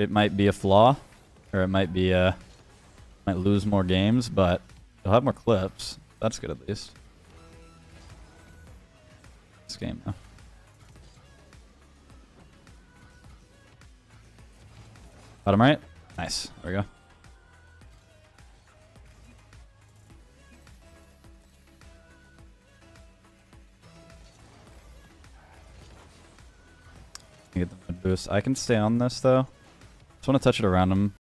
it might be a flaw, or it might be a might lose more games, but you'll have more clips. That's good at least. This game though. Bottom right. Nice. There we go. Get the boost. I can stay on this though. Just want to touch it around him.